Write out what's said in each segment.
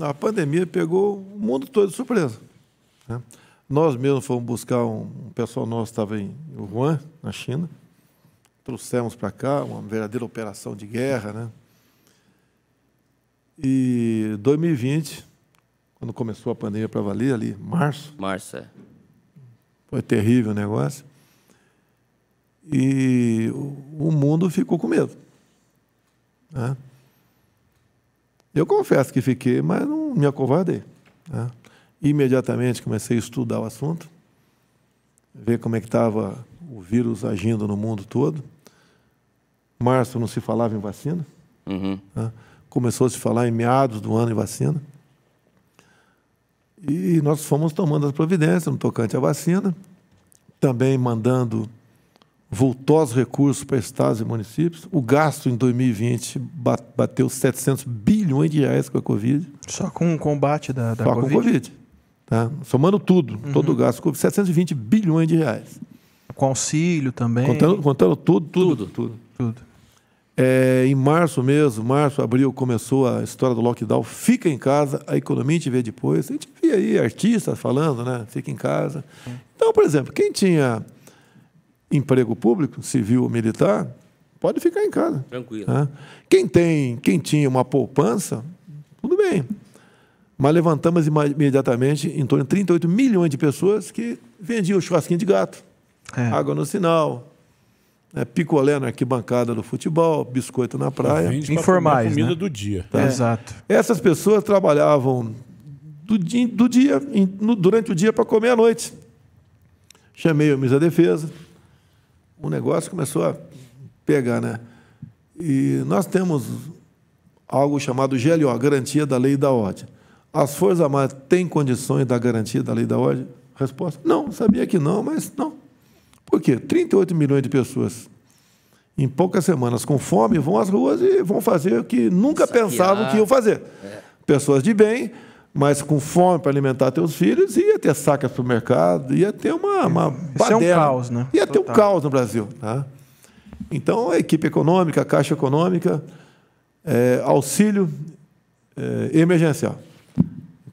a pandemia pegou o mundo todo de surpresa, né? Nós mesmos fomos buscar um pessoal nosso que estava em Wuhan, na China, trouxemos para cá uma verdadeira operação de guerra, né? E 2020, quando começou a pandemia para valer, ali, março, é. Foi terrível o negócio. E o mundo ficou com medo, né? Eu confesso que fiquei, mas não me acovardei, né? Imediatamente comecei a estudar o assunto, ver como é que estava o vírus agindo no mundo todo. Março não se falava em vacina, né? Começou a se falar em meados do ano em vacina. E nós fomos tomando as providências no tocante à vacina, também mandando vultosos recursos para estados e municípios. O gasto em 2020 bateu 700 bilhões de reais com a Covid. Só com o combate da Covid? Só com a Covid, tá? Somando tudo, todo o gasto com 720 bilhões de reais. Com auxílio também? Contando tudo. É, em março mesmo, abril, começou a história do lockdown. Fica em casa, a economia a gente vê depois. A gente vê aí artistas falando, né? Fica em casa. Então, por exemplo, quem tinha emprego público, civil ou militar, pode ficar em casa. Tranquilo. Né? Quem tinha uma poupança, tudo bem. Mas levantamos imediatamente em torno de 38 milhões de pessoas que vendiam churrasquinho de gato, água no sinal, picolé na arquibancada do futebol, biscoito na praia. Informais, comida, né? Do dia. Tá? Exato. Essas pessoas trabalhavam durante o dia para comer à noite. Chamei o Ministério da Defesa, o negócio começou a pegar, né? E nós temos algo chamado GLO, Garantia da Lei e da Ordem. As Forças Armadas têm condições da garantia da lei e da ordem? Resposta, não, sabia que não, mas não. Por quê? 38 milhões de pessoas, em poucas semanas, com fome, vão às ruas e vão fazer o que nunca pensavam que iam fazer. É. Pessoas de bem, mas com fome para alimentar seus filhos, ia ter saca para o mercado, ia ter uma baderna. Isso é um caos, né? Ia ter um caos no Brasil, tá? Então, a equipe econômica, a Caixa Econômica, auxílio emergencial.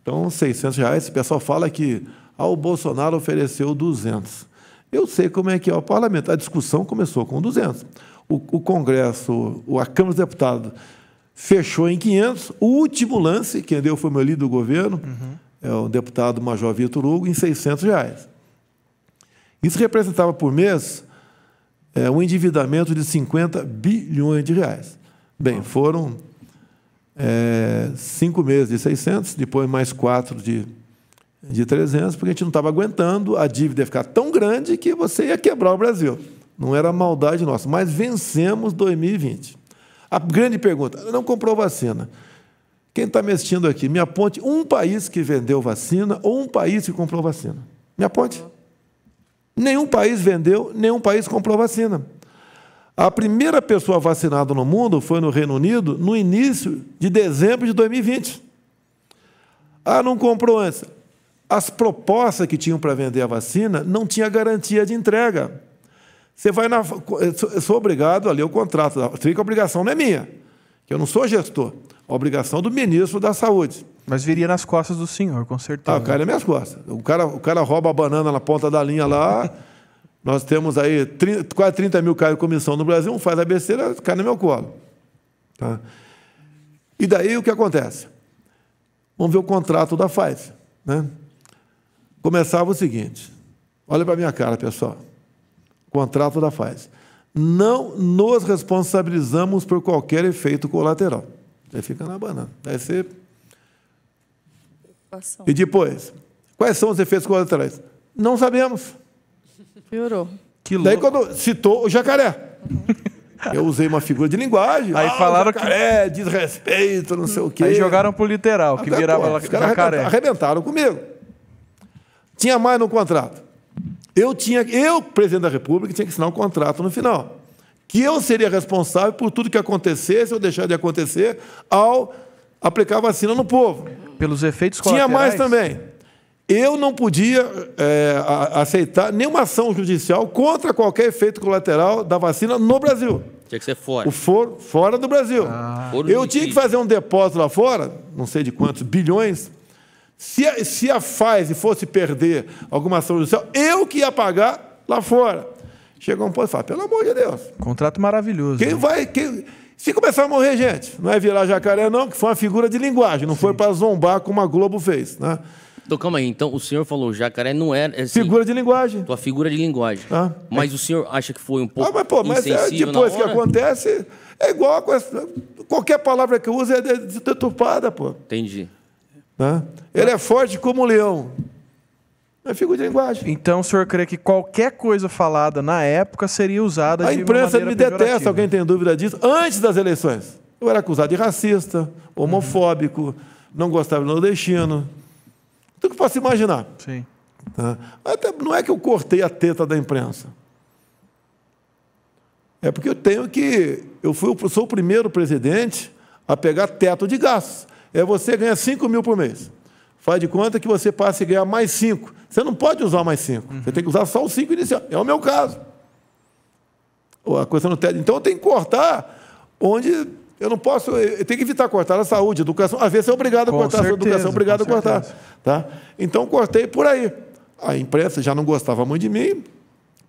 Então, 600 reais. O pessoal fala que o Bolsonaro ofereceu 200. Eu sei como é que é o parlamento. A discussão começou com 200. O Congresso, a Câmara dos Deputados, fechou em 500. O último lance, quem deu foi meu líder do governo, é o deputado Major Vitor Hugo, em 600 reais. Isso representava por mês um endividamento de 50 bilhões de reais. Bem, foram 5 meses de 600, depois mais 4 de 300, porque a gente não estava aguentando, a dívida ia ficar tão grande que você ia quebrar o Brasil. Não era maldade nossa, mas vencemos 2020. A grande pergunta, não comprou vacina. Quem está me assistindo aqui, me aponte um país que vendeu vacina ou um país que comprou vacina. Me aponte. Nenhum país vendeu, nenhum país comprou vacina. A primeira pessoa vacinada no mundo foi no Reino Unido no início de dezembro de 2020. Ah, não comprou antes. As propostas que tinham para vender a vacina não tinha garantia de entrega. Você vai na... Eu sou obrigado a ler o contrato. A obrigação não é minha, que eu não sou gestor. A obrigação do ministro da Saúde. Mas viria nas costas do senhor, com certeza. Ah, o cara é minhas costas. O cara rouba a banana na ponta da linha lá. Nós temos aí quase 30 mil caras de comissão no Brasil. Um faz a besteira, cai no meu colo. Tá? E daí o que acontece? Vamos ver o contrato da FAES, né? Começava o seguinte, olha para a minha cara, pessoal, contrato da FAES. Não nos responsabilizamos por qualquer efeito colateral. Aí fica na banana. Daí você... E depois, quais são os efeitos colaterais? Não sabemos. Piorou. Que louco. Daí quando citou o jacaré. Eu usei uma figura de linguagem. Aí falaram jacaré, que... desrespeito, não sei o quê. Aí jogaram pro literal, que virava lá, jacaré. Arrebentaram comigo. Tinha mais no contrato. Eu, presidente da República, tinha que assinar um contrato no final, que eu seria responsável por tudo que acontecesse ou deixar de acontecer ao aplicar a vacina no povo. Pelos efeitos colaterais. Tinha mais também. Eu não podia aceitar nenhuma ação judicial contra qualquer efeito colateral da vacina no Brasil. Tinha que ser fora. O foro fora do Brasil. Ah. Eu tinha que fazer um depósito lá fora, não sei de quantos bilhões. Se a FAES fosse perder alguma ação judicial, eu que ia pagar lá fora. Chegou um ponto e falou, pelo amor de Deus. Contrato maravilhoso. Quem, né, vai... Quem... Se começar a morrer, gente, não é virar jacaré, não, que foi uma figura de linguagem, não foi para zombar como a Globo fez, né? Então, calma aí. Então, o senhor falou jacaré não era... Assim, figura de linguagem. Tua figura de linguagem. Ah, mas é. O senhor acha que foi um pouco insensível depois na hora? Que acontece, é igual... Qualquer palavra que eu uso é deturpada, pô. Entendi. Né? Ele é forte como um leão. É figura de linguagem. Então, o senhor crê que qualquer coisa falada na época seria usada de maneira pejorativa? A imprensa me detesta, alguém tem dúvida disso. Antes das eleições, eu era acusado de racista, homofóbico, não gostava do nordestino... Tudo que posso imaginar. Sim. Tá? Até não é que eu cortei a teta da imprensa. É porque eu tenho que... Eu sou o primeiro presidente a pegar teto de gastos. É você ganhar 5 mil por mês. Faz de conta que você passa a ganhar mais 5. Você não pode usar mais 5. Você tem que usar só os 5 iniciais. É o meu caso. A coisa no teto. Então, eu tenho que cortar onde... Eu não posso, eu tenho que evitar cortar a saúde, a educação. Às vezes é obrigado a cortar a educação, obrigado a cortar. Tá? Então cortei por aí. A imprensa já não gostava muito de mim,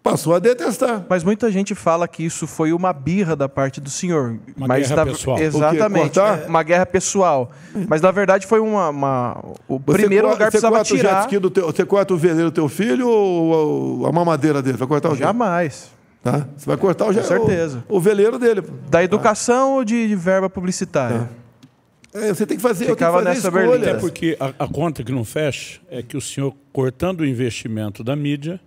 passou a detestar. Mas muita gente fala que isso foi uma birra da parte do senhor. Uma guerra pessoal. Exatamente. Uma guerra pessoal. Mas na verdade foi o primeiro lugar que precisava tirar. Você corta o veleiro do teu filho ou a mamadeira dele? Vai cortar o jamais. Tá? Você vai cortar o veleiro dele. Da educação ou de verba publicitária? É. Você tem que fazer, escolha. Até porque a conta que não fecha é que o senhor, cortando o investimento da mídia,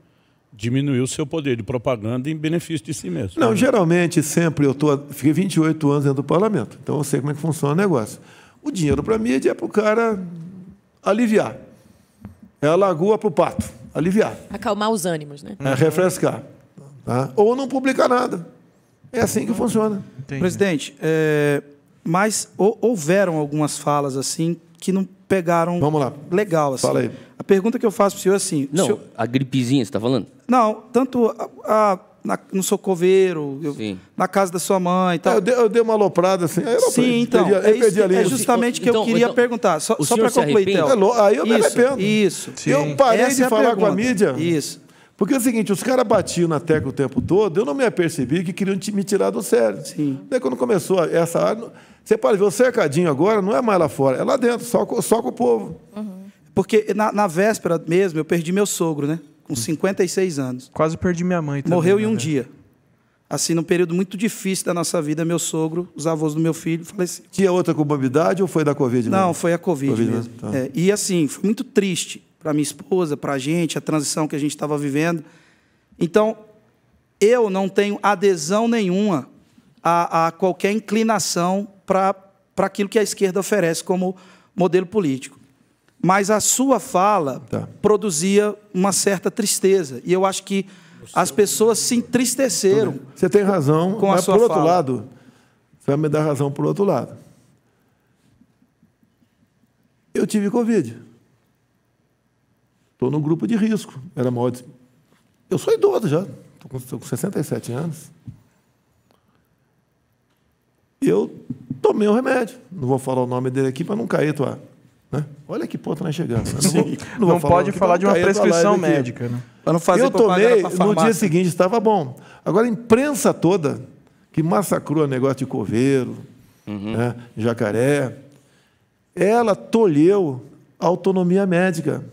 diminuiu o seu poder de propaganda em benefício de si mesmo. Não, geralmente, sempre, fiquei 28 anos dentro do parlamento, então eu sei como é que funciona o negócio. O dinheiro para a mídia é para o cara aliviar. É a lagoa para o pato, aliviar. Acalmar os ânimos, né? É refrescar. Ah, ou não publica nada. É assim que funciona. Entendi. Presidente, mas houveram algumas falas assim que não pegaram. Vamos lá. Legal. Assim. Fala aí. A pergunta que eu faço para o senhor é assim... Não, senhor... a gripezinha você está falando? Não, tanto no socoveiro, na casa da sua mãe e tal. Eu dei uma aloprada assim. Sim, então. É justamente o que eu queria perguntar. Só para concluir, Théo. Aí eu me arrependo. Isso. Sim. Eu parei de falar com a mídia. Isso. Porque é o seguinte, os caras batiam na tecla o tempo todo, eu não me apercebi que queriam me tirar do sério. Sim. Daí quando começou essa área, você pode ver, o cercadinho agora não é mais lá fora, é lá dentro, só com o povo. Porque na véspera mesmo, eu perdi meu sogro, né? Com 56 anos. Quase perdi minha mãe também. Morreu em um dia. Assim, num período muito difícil da nossa vida, meu sogro, os avós do meu filho, faleceu. Tinha outra comorbidade ou foi da Covid mesmo? Não, foi a Covid mesmo. Tá. E assim, foi muito triste. Para minha esposa, para a gente, a transição que a gente estava vivendo. Então, eu não tenho adesão nenhuma a qualquer inclinação para aquilo que a esquerda oferece como modelo político. Mas a sua fala produzia uma certa tristeza. E eu acho que as pessoas se entristeceram. Você tem razão, com mas a sua por outro fala. Lado, você vai me dar razão por outro lado. Eu tive Covid. Estou num grupo de risco. Era maior de... Eu sou idoso já, estou com 67 anos. Eu tomei um remédio. Não vou falar o nome dele aqui para não cair tua. Né? Olha que ponto nós chegamos. Não pode falar de uma prescrição médica. Né? Não fazer eu tomei, no dia seguinte estava bom. Agora a imprensa toda, que massacrou o negócio de coveiro, né, jacaré, ela tolheu a autonomia médica.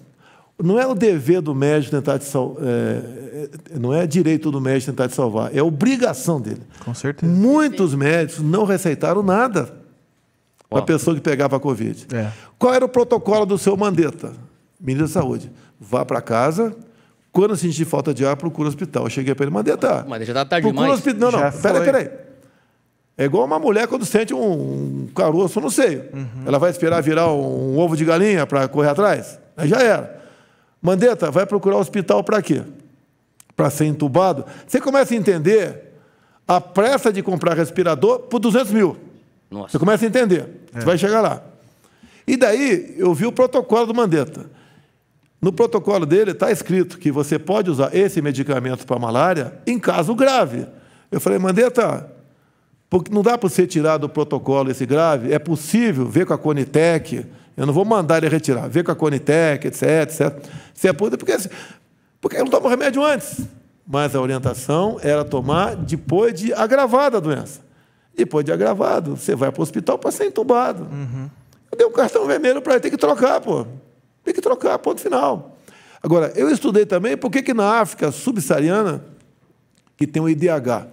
Não é o dever do médico tentar te salvar, não é direito do médico tentar te salvar, é obrigação dele. Com certeza. Muitos médicos não receitaram nada para a pessoa que pegava a Covid. Qual era o protocolo do seu Mandetta? Ministro da Saúde, vá para casa, quando sentir falta de ar, procura o hospital. Eu cheguei para ele, Mandetta. Mas já está tarde demais. Não, peraí. É igual uma mulher quando sente um caroço no seio. Ela vai esperar virar um ovo de galinha para correr atrás? Aí já era. Mandetta, vai procurar o hospital para quê? Para ser entubado? Você começa a entender a pressa de comprar respirador por 200 mil. Nossa. Você começa a entender. Você vai chegar lá. E daí, eu vi o protocolo do Mandetta. No protocolo dele está escrito que você pode usar esse medicamento para malária em caso grave. Eu falei, Mandetta, Porque não dá para ser tirado do protocolo esse grave, é possível ver com a Conitec, eu não vou mandar ele retirar, ver com a Conitec, etc, etc. Se é possível, porque ele não toma remédio antes. Mas a orientação era tomar depois de agravada a doença. Depois de agravado, você vai para o hospital para ser entubado. Uhum. Eu dei um cartão vermelho para ele, tem que trocar, pô. Tem que trocar, ponto final. Agora, eu estudei também por que na África subsaariana, que tem um IDH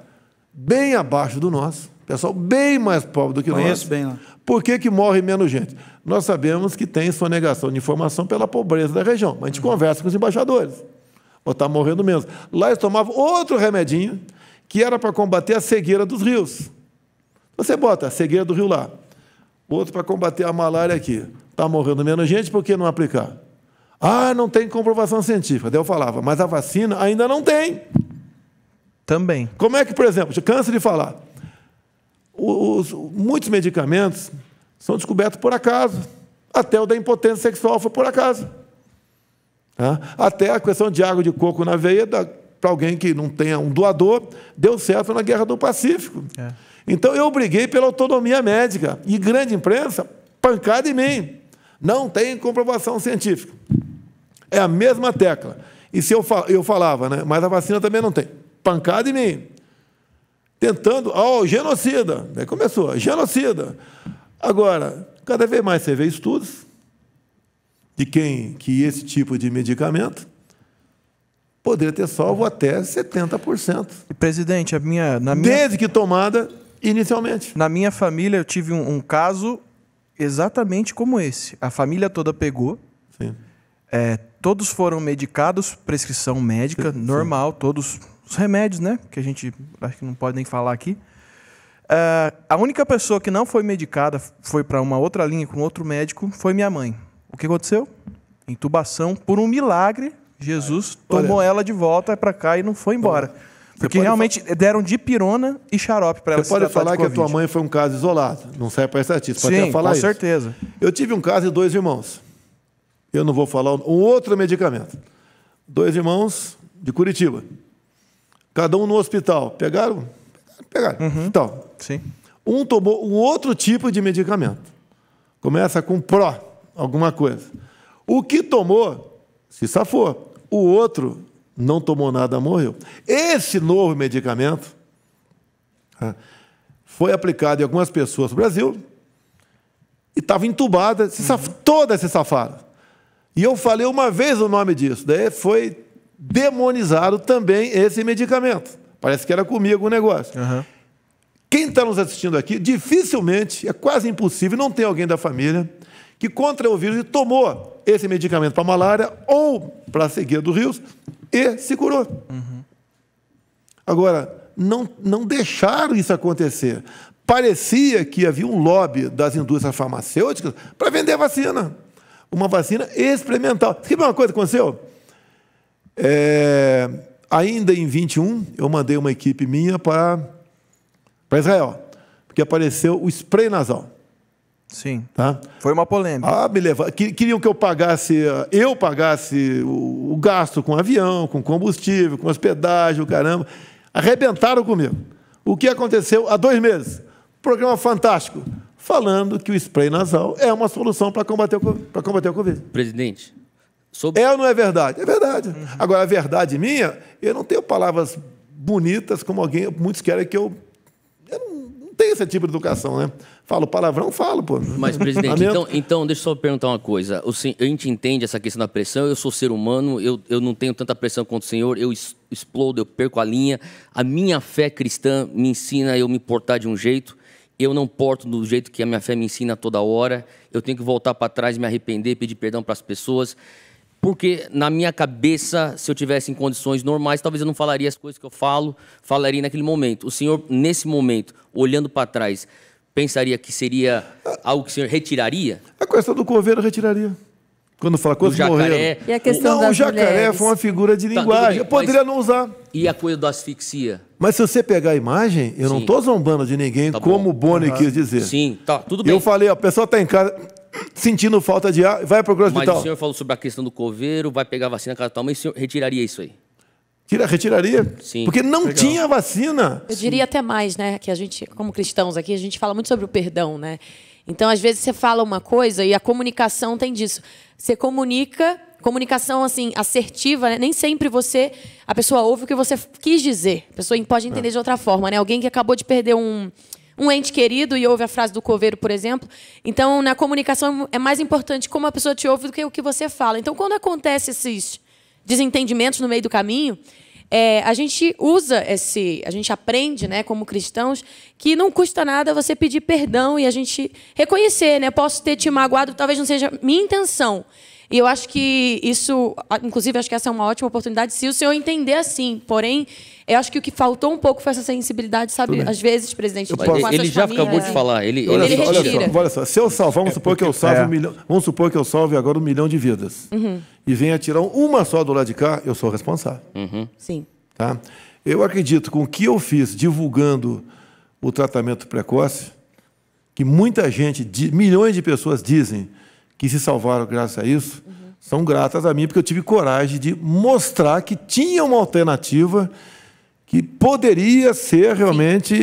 bem abaixo do nosso, pessoal bem mais pobre do que nós, por que morre menos gente? Nós sabemos que tem sonegação de informação pela pobreza da região, mas a gente conversa com os embaixadores. Ou está morrendo menos. Lá eles tomavam outro remedinho, que era para combater a cegueira dos rios. Você bota a cegueira do rio lá, outro para combater a malária aqui. Está morrendo menos gente, por que não aplicar? Ah, não tem comprovação científica. Daí eu falava, mas a vacina ainda não tem. Também. Como é que, por exemplo, canso de falar, muitos medicamentos são descobertos por acaso. Até o da impotência sexual foi por acaso. Até a questão de água de coco na veia, para alguém que não tenha um doador, deu certo na Guerra do Pacífico. É. Então, eu briguei pela autonomia médica. E grande imprensa, pancada em mim. Não tem comprovação científica. É a mesma tecla. E se eu falava, né? Mas a vacina também não tem. Pancada em mim. Tentando, genocida. Daí começou, genocida. Agora, cada vez mais você vê estudos de que esse tipo de medicamento poderia ter salvo até 70%. Presidente, desde que tomada inicialmente. Na minha família, eu tive um caso exatamente como esse. A família toda pegou. Sim. Todos foram medicados, prescrição médica, sim, normal, sim. Todos os remédios, né? Que a gente acho que não pode nem falar aqui. A única pessoa que não foi medicada, foi para uma outra linha com outro médico, foi minha mãe. O que aconteceu? Intubação, por um milagre, Jesus tomou ela de volta para cá e não foi embora. Porque realmente deram dipirona e xarope para ela se tratar de COVID. Você pode falar que a tua mãe foi um caso isolado, não sai para estatística. Sim, com certeza. Eu tive um caso de 2 irmãos. Eu não vou falar um outro medicamento. 2 irmãos de Curitiba. Cada um no hospital. Pegaram? Pegaram. Uhum. Então, sim. Um tomou um outro tipo de medicamento. Começa com pró, alguma coisa. O que tomou... se safou. O outro não tomou nada, morreu. Esse novo medicamento foi aplicado em algumas pessoas no Brasil e estava entubada, todas se safaram. E eu falei uma vez o nome disso, daí foi demonizado também esse medicamento. Parece que era comigo o negócio. Uhum. Quem está nos assistindo aqui, dificilmente, é quase impossível, não tem alguém da família que contra o vírus e tomou esse medicamento para malária ou para a cegueira dos rios e se curou. Uhum. Agora, não deixaram isso acontecer. Parecia que havia um lobby das indústrias farmacêuticas para vender a vacina. Uma vacina experimental. Sabe uma coisa que aconteceu? Ainda em 21, eu mandei uma equipe minha para Israel, porque apareceu o spray nasal. Sim, tá? Foi uma polêmica. Queriam que eu pagasse o gasto com avião, com combustível, com hospedagem, caramba. Arrebentaram comigo. O que aconteceu há 2 meses? Programa Fantástico, falando que o spray nasal é uma solução para combater o Covid. Presidente, é ou não é verdade? É verdade. Uhum. Agora, a verdade minha, eu não tenho palavras bonitas como alguém... Muitos querem que eu não tenho esse tipo de educação, né? Falo palavrão, falo, pô. Mas, presidente, então deixa eu só perguntar uma coisa. A gente entende essa questão da pressão, eu sou ser humano, eu não tenho tanta pressão quanto o senhor, eu explodo, eu perco a linha. A minha fé cristã me ensina a eu me portar de um jeito, eu não porto do jeito que a minha fé me ensina toda hora, eu tenho que voltar para trás, me arrepender, pedir perdão para as pessoas, porque na minha cabeça, se eu tivesse em condições normais, talvez eu não falaria as coisas que eu falaria naquele momento. O senhor, nesse momento, olhando para trás, pensaria que seria algo que o senhor retiraria? A questão do coveiro retiraria. Quando fala coisa do jacaré, e a questão das jacaré mulheres. Foi uma figura de linguagem. Eu poderia não usar. E a coisa da asfixia? Mas se você pegar a imagem, eu não estou zombando de ninguém, tá como o Boni quis dizer. Sim, tá, tudo bem. Eu falei, ó, o pessoal está em casa sentindo falta de ar, vai procurar o hospital. Mas o senhor falou sobre a questão do coveiro, vai pegar a vacina, mas o senhor retiraria isso aí? Retiraria? Sim. Porque não tinha vacina. Eu diria até mais, né? Que a gente, como cristãos aqui, a gente fala muito sobre o perdão, né? Então, às vezes, você fala uma coisa e a comunicação tem disso. Você comunica, comunicação assim, assertiva, né? Nem sempre a pessoa ouve o que você quis dizer. A pessoa pode entender de outra forma, né? Alguém que acabou de perder um ente querido e ouve a frase do coveiro, por exemplo. Então, na comunicação, é mais importante como a pessoa te ouve do que o que você fala. Então, quando acontece esses desentendimentos no meio do caminho, a gente usa a gente aprende, né, como cristãos, que não custa nada você pedir perdão e a gente reconhecer, né? Posso ter te magoado, talvez não seja minha intenção. E eu acho que isso, inclusive, acho que essa é uma ótima oportunidade, se o senhor entender assim. Porém, eu acho que o que faltou um pouco foi essa sensibilidade, sabe? Às vezes, presidente, ele já acabou de falar. Olha só, se eu salvo, vamos supor que eu salve um milhão, vamos supor que eu salve agora 1 milhão de vidas. Uhum. E venha tirar uma só do lado de cá, eu sou responsável. Uhum. Sim. Tá? Eu acredito, com o que eu fiz divulgando o tratamento precoce, que muita gente, milhões de pessoas dizem que se salvaram graças a isso, são gratas a mim, porque eu tive coragem de mostrar que tinha uma alternativa que poderia ser realmente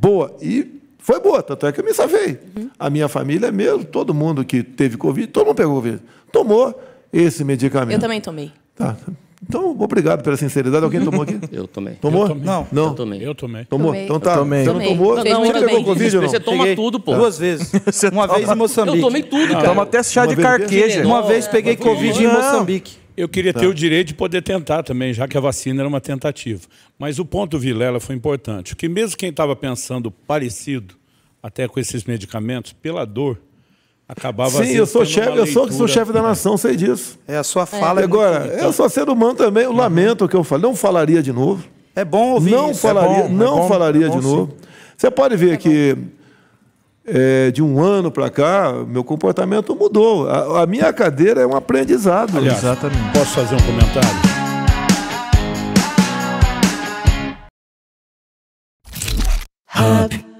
boa. E foi boa, tanto é que eu me salvei. A minha família mesmo, todo mundo que teve Covid, todo mundo pegou Covid, tomou esse medicamento. Eu também tomei. Tá. Então, obrigado pela sinceridade. Alguém tomou aqui? Eu tomei. Tomou? Eu tomei. Não. Não. Eu tomei. Eu tomei. Tomou? Então tá. Tomei. Você não tomou? Não, você pegou Covid ou não? Você toma tudo, pô. 2 vezes. Uma vez em Moçambique. Eu tomei tudo, cara. Toma até chá de carqueja. Uma vez peguei Covid em Moçambique. Eu queria ter o direito de poder tentar também, já que a vacina era uma tentativa. Mas o ponto Vilela foi importante. Que mesmo quem estava pensando parecido, até com esses medicamentos, pela dor, acabava. Sim, eu sou chefe da nação, sei disso. É a sua fala. Agora, eu sou ser humano também, eu lamento o que eu falei. Não falaria de novo. É bom ouvir isso. Não falaria de novo. Você pode ver que de um ano para cá, meu comportamento mudou. A minha cadeira é um aprendizado. Aliás, exatamente. Posso fazer um comentário? Hub.